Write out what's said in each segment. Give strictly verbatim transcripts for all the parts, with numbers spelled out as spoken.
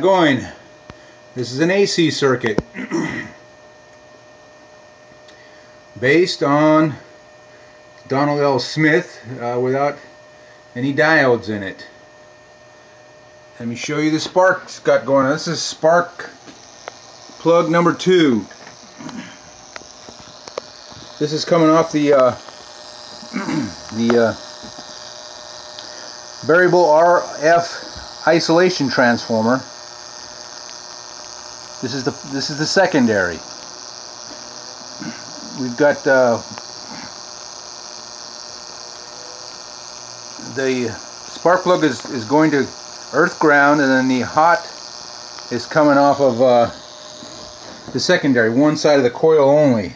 Going. This is an A C circuit based on Donald L. Smith uh, without any diodes in it. Let me show you the spark it's got going on. This is spark plug number two. This is coming off the uh, the uh, variable R F isolation transformer. This is the this is the secondary. We've got uh, the spark plug is is going to earth ground, and then the hot is coming off of uh, the secondary, one side of the coil only.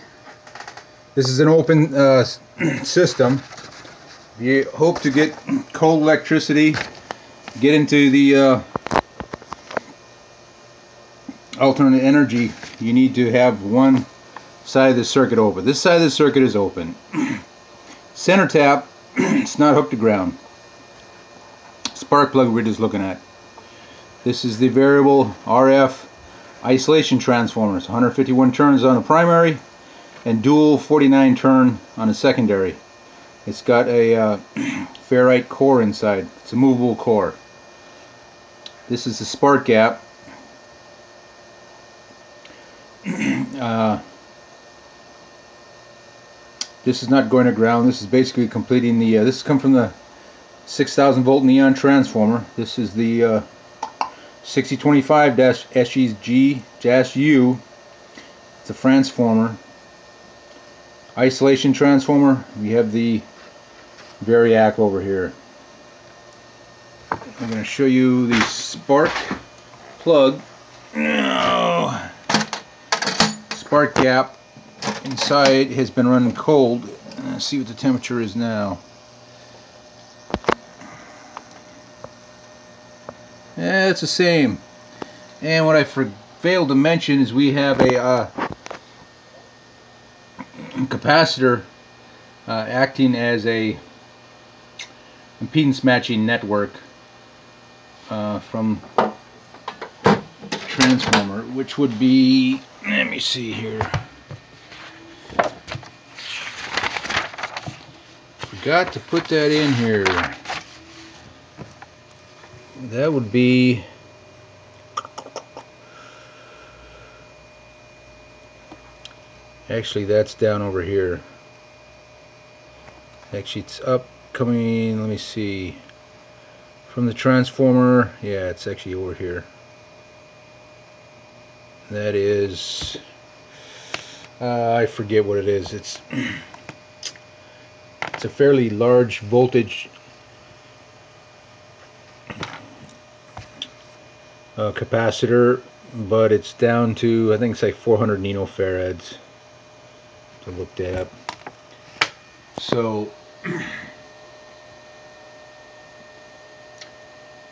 This is an open uh, system. You hope to get cold electricity get into the uh, alternate energy. You need to have one side of the circuit open. This side of the circuit is open. Center tap, it's not hooked to ground. Spark plug we're just looking at. This is the variable R F isolation transformers. one hundred fifty-one turns on the primary and dual forty-nine turn on the secondary. It's got a uh, ferrite core inside. It's a movable core. This is the spark gap. Uh, this is not going to ground. This is basically completing the uh, this has come from the six thousand volt neon transformer. This is the uh, sixty twenty five dash S G dash U. It's a transformer, isolation transformer. We have the variac over here. I'm going to show you the spark plug. No. Spark gap inside has been running cold. Let's see what the temperature is now. Yeah, it's the same. And what I failed to mention is we have a uh, capacitor uh, acting as a impedance matching network uh, from transformer, which would be, let me see here, forgot to put that in here. That would be actually, that's down over here. Actually, it's up coming, let me see, from the transformer. Yeah, it's actually over here. That is, uh, I forget what it is. It's it's a fairly large voltage uh, capacitor, but it's down to, I think it's like four hundred nanofarads. I looked that up. So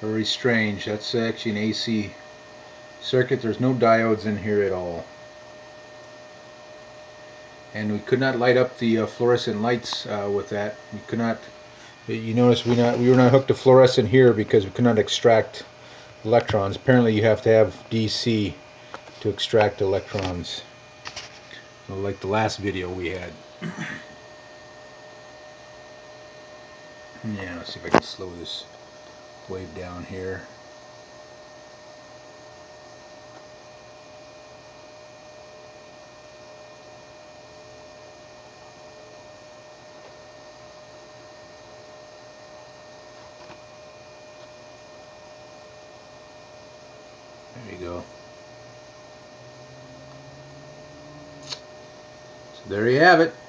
very strange. That's actually an A C circuit. There's no diodes in here at all, and we could not light up the uh, fluorescent lights uh, with that. We could not. You notice we not we were not hooked to fluorescent here because we could not extract electrons. Apparently, you have to have D C to extract electrons, like the last video we had. Yeah, let's see if I can slow this wave down here. There you go. So there you have it.